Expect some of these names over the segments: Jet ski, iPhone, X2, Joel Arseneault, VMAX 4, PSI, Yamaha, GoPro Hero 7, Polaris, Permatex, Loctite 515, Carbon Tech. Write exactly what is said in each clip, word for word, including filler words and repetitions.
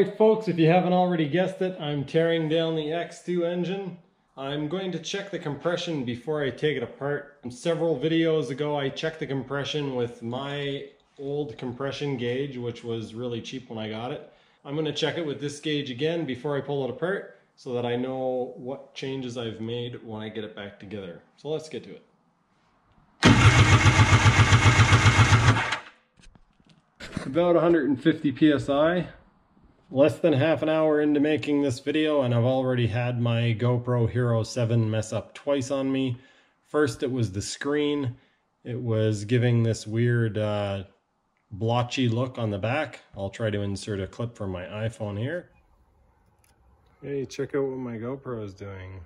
Alright folks, if you haven't already guessed it, I'm tearing down the X two engine. I'm going to check the compression before I take it apart. Several videos ago I checked the compression with my old compression gauge, which was really cheap when I got it. I'm going to check it with this gauge again before I pull it apart so that I know what changes I've made when I get it back together. So let's get to it. About one hundred fifty P S I. Less than half an hour into making this video and I've already had my GoPro Hero seven mess up twice on me. First it was the screen. It was giving this weird uh, blotchy look on the back. I'll try to insert a clip from my iPhone here. Hey, check out what my GoPro is doing.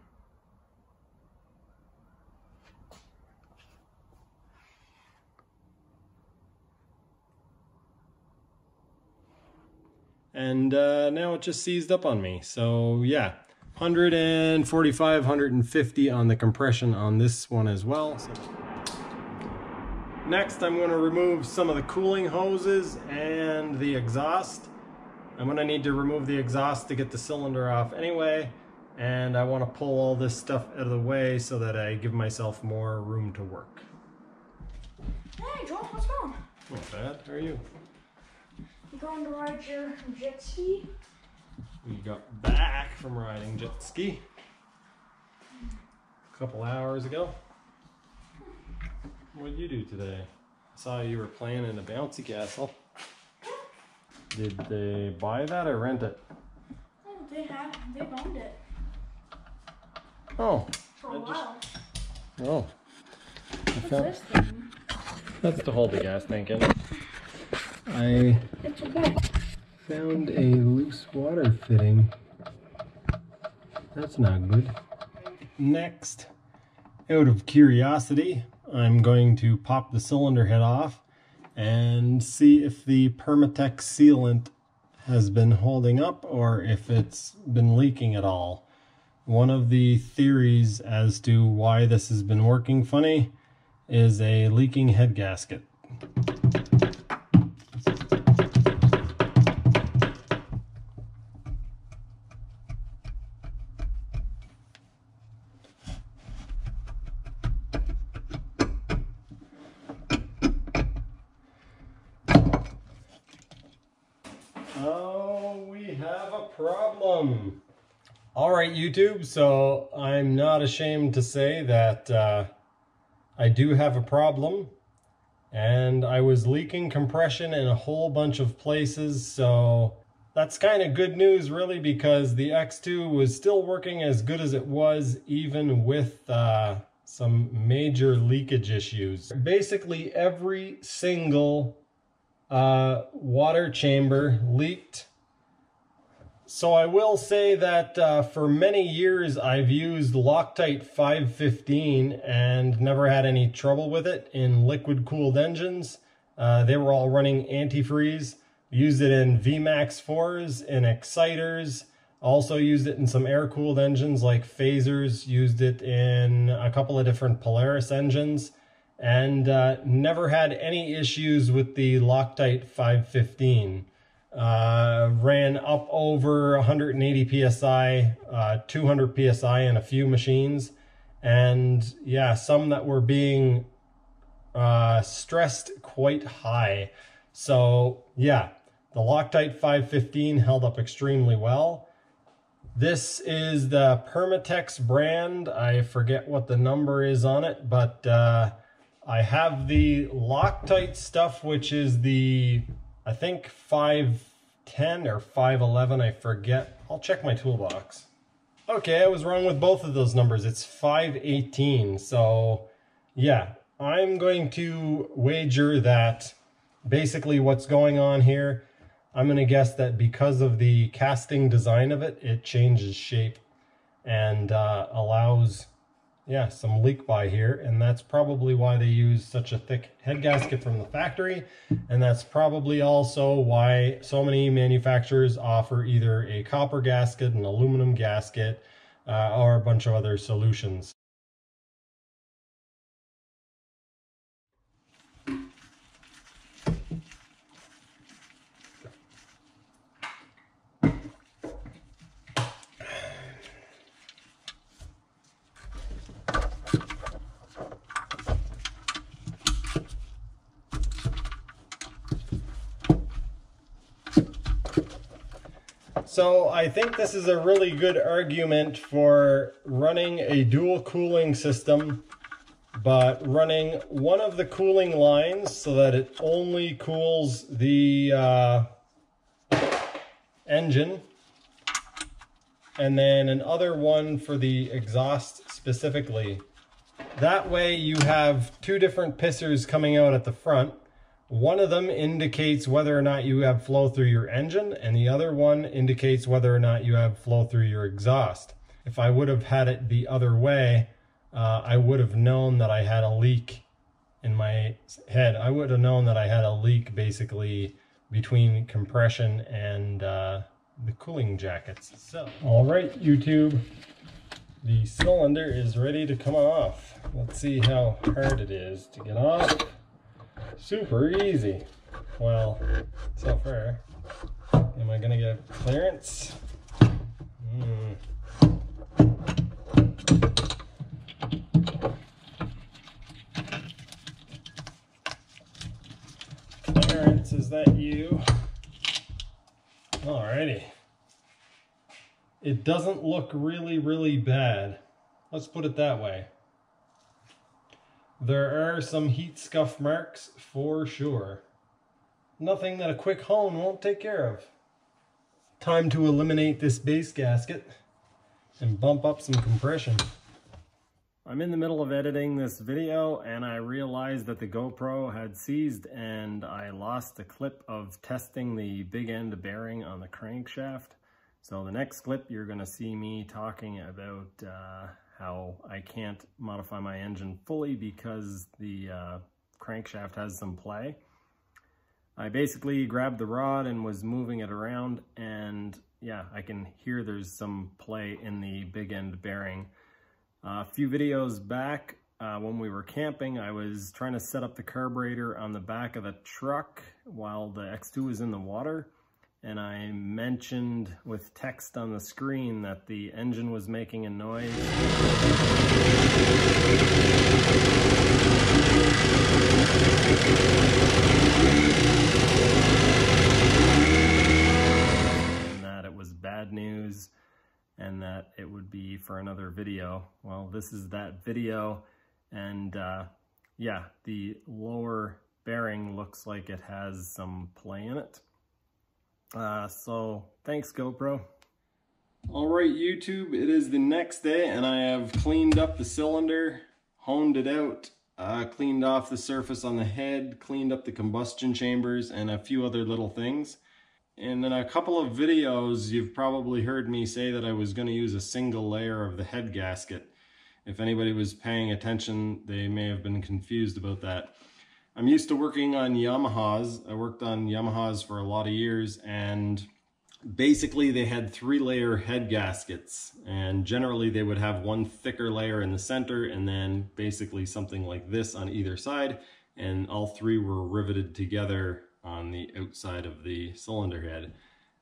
And uh, now it just seized up on me. So yeah, one forty-five, one fifty on the compression on this one as well. So next I'm going to remove some of the cooling hoses and the exhaust. I'm going to need to remove the exhaust to get the cylinder off anyway. And I want to pull all this stuff out of the way so that I give myself more room to work. Hey Joel, what's going on? Not bad, how are you? You going to ride your jet ski? We got back from riding jet ski a couple hours ago. What did you do today? I saw you were playing in a bouncy castle. Did they buy that or rent it? Oh, they have. They've owned it. Oh. For a while. Just, oh. What's this thing? That's to hold the gas tank in. I found a loose water fitting. That's not good. Next, out of curiosity, I'm going to pop the cylinder head off and see if the Permatex sealant has been holding up or if it's been leaking at all. One of the theories as to why this has been working funny is a leaking head gasket. problem. All right, YouTube, so I'm not ashamed to say that uh, I do have a problem, and I was leaking compression in a whole bunch of places, so that's kind of good news really, because the X two was still working as good as it was even with uh, some major leakage issues. Basically every single uh, water chamber leaked. So I will say that uh, for many years I've used Loctite five fifteen and never had any trouble with it in liquid-cooled engines. Uh, they were all running antifreeze. Used it in V MAX fours, in exciters. Also used it in some air-cooled engines like phasers. Used it in a couple of different Polaris engines. And uh, never had any issues with the Loctite five fifteen. Uh, ran up over one hundred eighty P S I, uh, two hundred P S I in a few machines, and yeah, some that were being uh, stressed quite high. So yeah, the Loctite five fifteen held up extremely well. This is the Permatex brand. I forget what the number is on it, but uh, I have the Loctite stuff, which is the I think five ten or five eleven, I forget. I'll check my toolbox. Okay, I was wrong with both of those numbers. It's five eighteen, so yeah. I'm going to wager that basically what's going on here, I'm going to guess that because of the casting design of it, it changes shape and uh, allows, yeah, some leak by here, and that's probably why they use such a thick head gasket from the factory, and that's probably also why so many manufacturers offer either a copper gasket, an aluminum gasket, uh, or a bunch of other solutions. So I think this is a really good argument for running a dual cooling system, but running one of the cooling lines so that it only cools the uh, engine, and then another one for the exhaust specifically. That way you have two different pissers coming out at the front. One of them indicates whether or not you have flow through your engine, and the other one indicates whether or not you have flow through your exhaust. If I would have had it the other way, uh, I would have known that I had a leak in my head. I would have known that I had a leak basically between compression and uh, the cooling jackets. So, all right, YouTube, the cylinder is ready to come off. Let's see how hard it is to get off. Super easy. Well, so far. Am I gonna get clearance? Mm. Clearance, is that you? Alrighty. It doesn't look really, really bad. Let's put it that way. There are some heat scuff marks for sure. Nothing that a quick hone won't take care of. Time to eliminate this base gasket and bump up some compression. I'm in the middle of editing this video and I realized that the GoPro had seized and I lost a clip of testing the big end bearing on the crankshaft. So the next clip, you're gonna see me talking about uh, how I can't modify my engine fully because the uh, crankshaft has some play. I basically grabbed the rod and was moving it around, and yeah, I can hear there's some play in the big end bearing. Uh, a few videos back uh, when we were camping, I was trying to set up the carburetor on the back of the truck while the X two was in the water. And I mentioned with text on the screen that the engine was making a noise. And that it was bad news and that it would be for another video. Well, this is that video. And uh, yeah, the lower bearing looks like it has some play in it. Uh, so thanks, GoPro. All right, YouTube, it is the next day and I have cleaned up the cylinder, honed it out, uh, cleaned off the surface on the head, cleaned up the combustion chambers and a few other little things. And in a couple of videos, you've probably heard me say that I was going to use a single layer of the head gasket. If anybody was paying attention, they may have been confused about that. I'm used to working on Yamahas. I worked on Yamahas for a lot of years, and basically they had three layer head gaskets, and generally they would have one thicker layer in the center and then basically something like this on either side, and all three were riveted together on the outside of the cylinder head.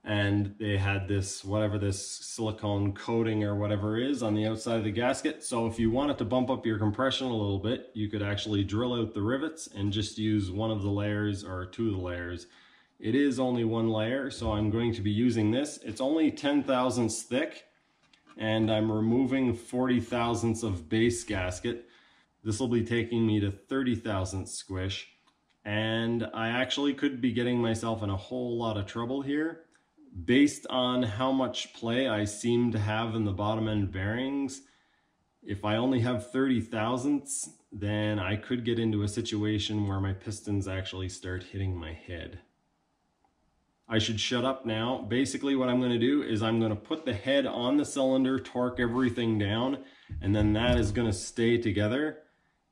And they had this, whatever this silicone coating or whatever is on the outside of the gasket. So if you wanted to bump up your compression a little bit, you could actually drill out the rivets and just use one of the layers or two of the layers. It is only one layer, so I'm going to be using this. It's only ten thousandths thick, and I'm removing forty thousandths of base gasket. This will be taking me to thirty thousandths squish. And I actually could be getting myself in a whole lot of trouble here. Based on how much play I seem to have in the bottom end bearings, if I only have thirty thousandths, then I could get into a situation where my pistons actually start hitting my head. I should shut up now. Basically what I'm going to do is I'm going to put the head on the cylinder, torque everything down, and then that is going to stay together.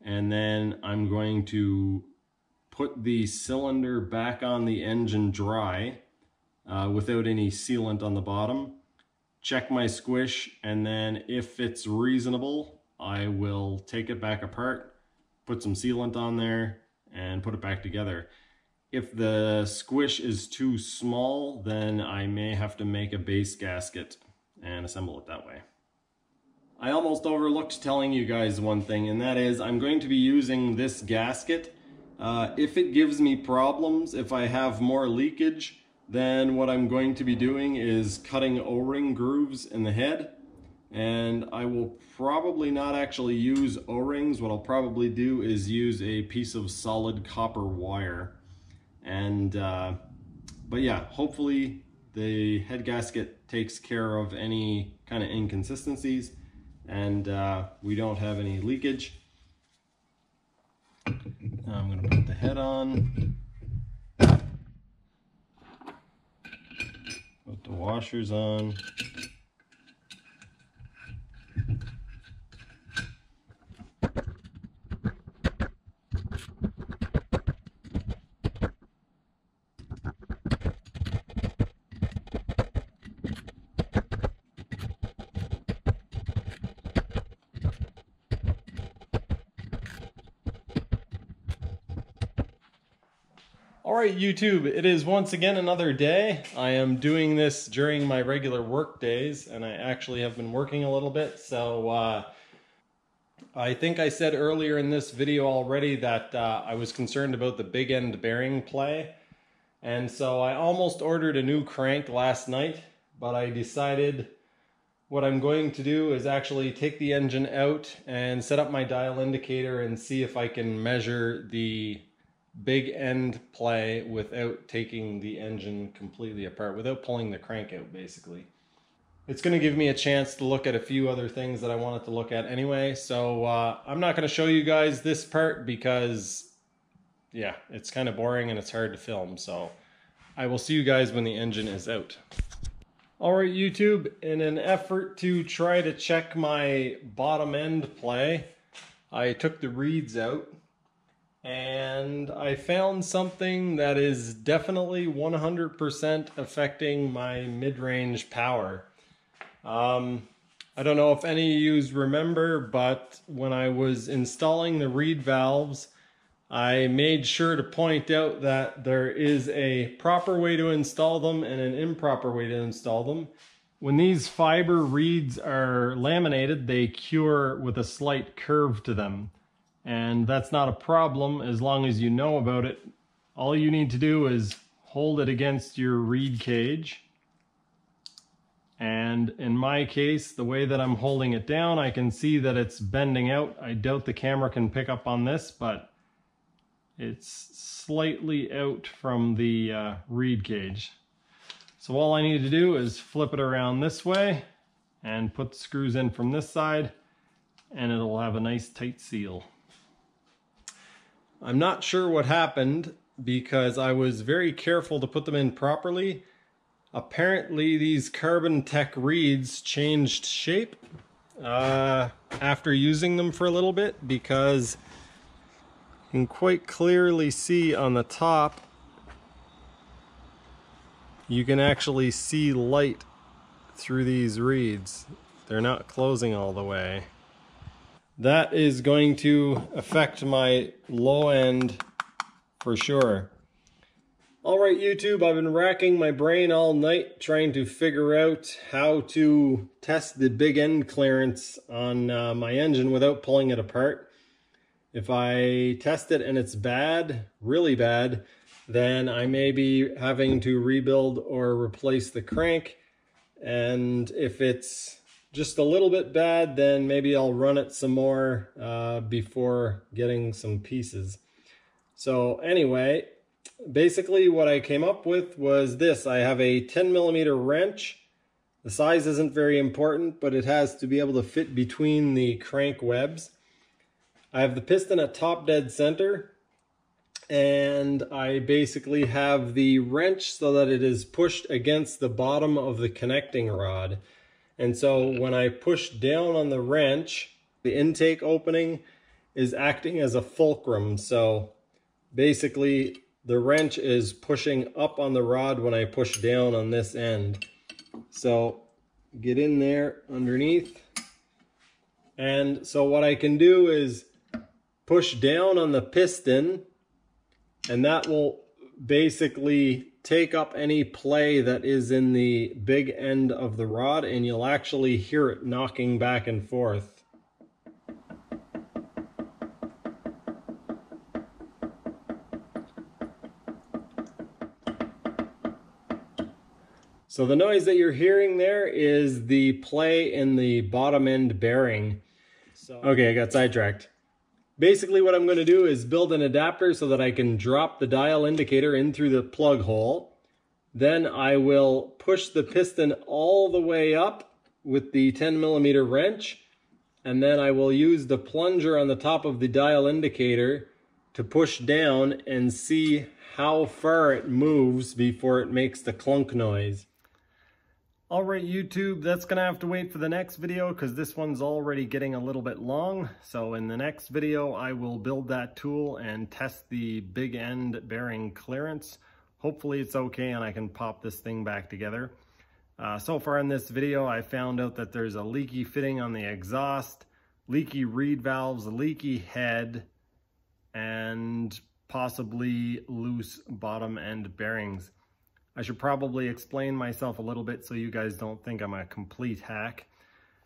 And then I'm going to put the cylinder back on the engine dry. Uh, without any sealant on the bottom, check my squish, and then if it's reasonable, I will take it back apart, put some sealant on there, and put it back together. If the squish is too small, then I may have to make a base gasket and assemble it that way. I almost overlooked telling you guys one thing, and that is I'm going to be using this gasket. Uh, if it gives me problems, if I have more leakage, Then what I'm going to be doing is cutting O-ring grooves in the head, and I will probably not actually use O-rings. What I'll probably do is use a piece of solid copper wire. And uh, but yeah, hopefully the head gasket takes care of any kind of inconsistencies, and uh, we don't have any leakage. Now I'm going to put the head on. Put the washers on. Alright YouTube, it is once again another day. I am doing this during my regular work days, and I actually have been working a little bit, so uh, I think I said earlier in this video already that uh, I was concerned about the big end bearing play, and so I almost ordered a new crank last night, but I decided what I'm going to do is actually take the engine out and set up my dial indicator and see if I can measure the big end play without taking the engine completely apart, without pulling the crank out basically. It's going to give me a chance to look at a few other things that I wanted to look at anyway, so uh, I'm not going to show you guys this part because, yeah, it's kind of boring and it's hard to film, so I will see you guys when the engine is out. Alright YouTube, in an effort to try to check my bottom end play, I took the reeds out. And I found something that is definitely one hundred percent affecting my mid-range power. Um, I don't know if any of you remember, but when I was installing the reed valves, I made sure to point out that there is a proper way to install them and an improper way to install them. When these fiber reeds are laminated, they cure with a slight curve to them. And that's not a problem as long as you know about it. All you need to do is hold it against your reed cage. And in my case, the way that I'm holding it down, I can see that it's bending out. I doubt the camera can pick up on this, but it's slightly out from the uh, reed cage. So all I need to do is flip it around this way and put the screws in from this side, and it'll have a nice tight seal. I'm not sure what happened because I was very careful to put them in properly. Apparently these Carbon Tech reeds changed shape uh, after using them for a little bit, because you can quite clearly see on the top, you can actually see light through these reeds. They're not closing all the way. That is going to affect my low end for sure. Alright YouTube, I've been racking my brain all night trying to figure out how to test the big end clearance on uh, my engine without pulling it apart. If I test it and it's bad, really bad, then I may be having to rebuild or replace the crank. And if it's just a little bit bad, then maybe I'll run it some more uh, before getting some pieces. So anyway, basically what I came up with was this. I have a ten millimeter wrench. The size isn't very important, but it has to be able to fit between the crank webs. I have the piston at top dead center, and I basically have the wrench so that it is pushed against the bottom of the connecting rod. And so when I push down on the wrench, the intake opening is acting as a fulcrum. So basically the wrench is pushing up on the rod when I push down on this end. So get in there underneath. And so what I can do is push down on the piston, and that will basically take up any play that is in the big end of the rod, and you'll actually hear it knocking back and forth. So the noise that you're hearing there is the play in the bottom end bearing. Okay, I got sidetracked. Basically what I'm going to do is build an adapter so that I can drop the dial indicator in through the plug hole. Then I will push the piston all the way up with the ten millimeter wrench. And then I will use the plunger on the top of the dial indicator to push down and see how far it moves before it makes the clunk noise. All right, YouTube, that's gonna have to wait for the next video because this one's already getting a little bit long. So in the next video, I will build that tool and test the big end bearing clearance. Hopefully it's okay and I can pop this thing back together. Uh, so far in this video, I found out that there's a leaky fitting on the exhaust, leaky reed valves, leaky head, and possibly loose bottom end bearings. I should probably explain myself a little bit so you guys don't think I'm a complete hack.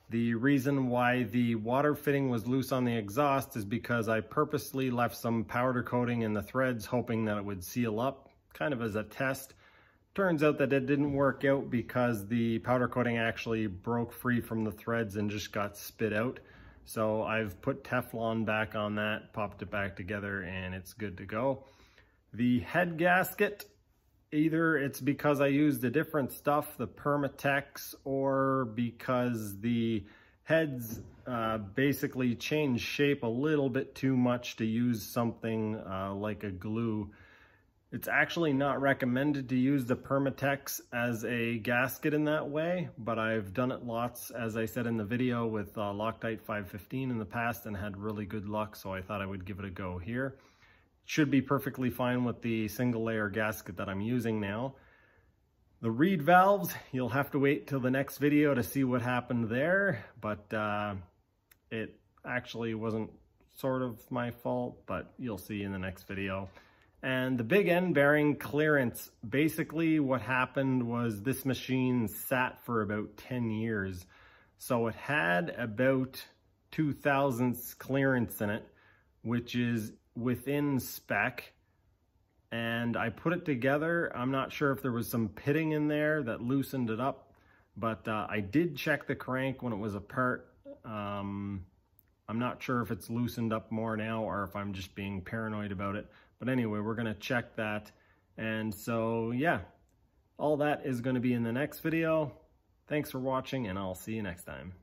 The reason why the water fitting was loose on the exhaust is because I purposely left some powder coating in the threads hoping that it would seal up, kind of as a test. Turns out that it didn't work out because the powder coating actually broke free from the threads and just got spit out. So I've put Teflon back on that, popped it back together, and it's good to go. The head gasket, either it's because I used a different stuff, the Permatex, or because the heads uh, basically change shape a little bit too much to use something uh, like a glue. It's actually not recommended to use the Permatex as a gasket in that way, but I've done it lots, as I said in the video, with uh, Loctite five fifteen in the past and had really good luck, so I thought I would give it a go here. Should be perfectly fine with the single layer gasket that I'm using now. The reed valves, you'll have to wait till the next video to see what happened there, but uh, it actually wasn't sort of my fault, but you'll see in the next video. And the big end bearing clearance, basically what happened was this machine sat for about ten years. So it had about two thousandths clearance in it, which is within spec, and I put it together. I'm not sure if there was some pitting in there that loosened it up, but uh, I did check the crank when it was apart. Um, I'm not sure if it's loosened up more now or if I'm just being paranoid about it. But anyway, we're gonna check that. And so yeah, all that is gonna be in the next video. Thanks for watching and I'll see you next time.